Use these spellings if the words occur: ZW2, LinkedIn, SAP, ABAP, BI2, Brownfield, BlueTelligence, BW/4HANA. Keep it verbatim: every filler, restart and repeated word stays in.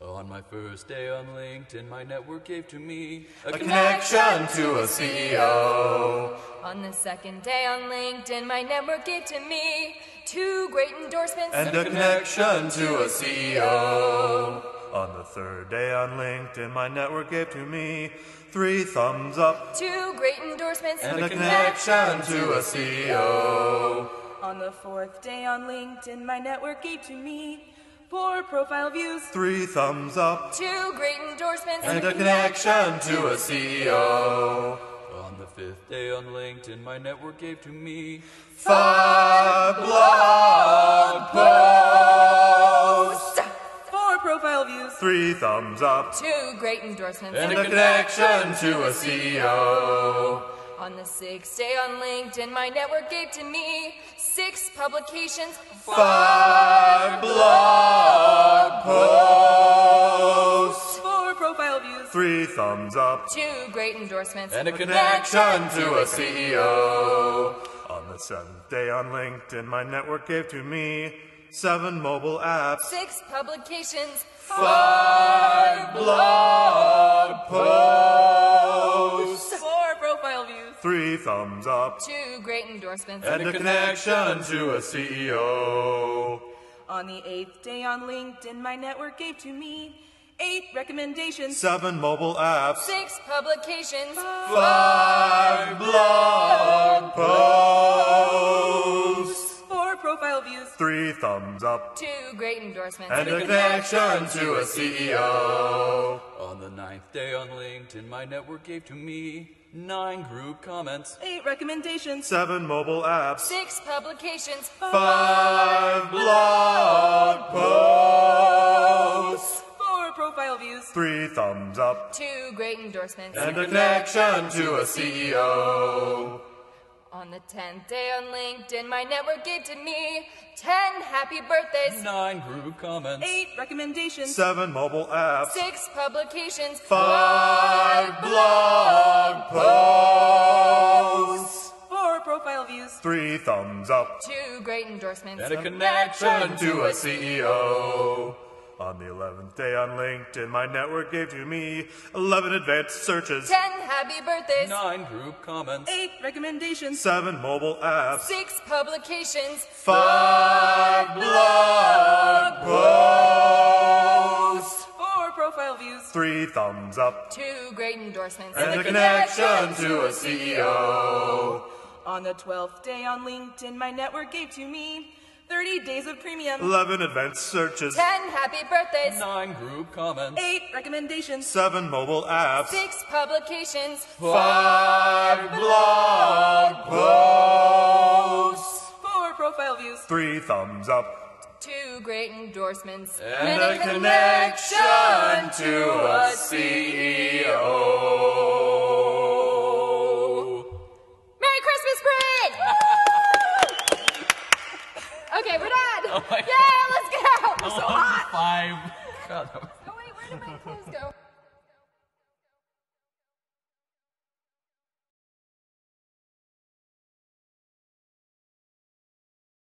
On my first day on LinkedIn, my network gave to me a, a connection to a C E O. On the second day on LinkedIn, my network gave to me two great endorsements and a connection to a C E O. On the third day on LinkedIn, my network gave to me three thumbs up, two great endorsements and a connection to a C E O. On the fourth day on LinkedIn, my network gave to me four profile views, three thumbs up, two great endorsements, and a connection to a C E O. On the fifth day on LinkedIn, my network gave to me five blog posts, four profile views, three thumbs up, two great endorsements, and a connection to a C E O. On the sixth day on LinkedIn, my network gave to me six publications, five blog posts, four profile views, three thumbs up, two great endorsements, and a connection to a C E O. On the seventh day on LinkedIn, my network gave to me seven mobile apps, six publications, five blog posts, three thumbs up, two great endorsements, and, and a connection to a C E O. On the eighth day on LinkedIn, my network gave to me eight recommendations, seven mobile apps, six publications, five, five blog posts, four profile views, three thumbs up, two great endorsements, and, and a connection to a C E O. On the ninth day on LinkedIn, my network gave to me nine group comments, eight recommendations, seven mobile apps, six publications, five, five blog posts, four profile views, three thumbs up, two great endorsements, and a connection to a C E O. On the tenth day on LinkedIn, my network gave to me ten happy birthdays, nine group comments, eight recommendations, seven mobile apps, six publications, five blog posts, four profile views, three thumbs up, two great endorsements, and a connection to a C E O. On the eleventh day on LinkedIn, my network gave to me eleven advanced searches, ten happy birthdays, nine group comments, eight recommendations, seven mobile apps, six publications, five blog posts, four profile views, three thumbs up, two great endorsements, and a connection to a C E O. On the twelfth day on LinkedIn, my network gave to me thirty days of premium, eleven advanced searches, ten happy birthdays, nine group comments, eight recommendations, seven mobile apps, six publications, five blog posts, four profile views, three thumbs up, two great endorsements, and, and a, a connection to a C E O. Merry Christmas, Brad! Okay, we're done! Oh yeah, let's go! We're so hot! Five. God, that was... Oh wait, where did my clothes go?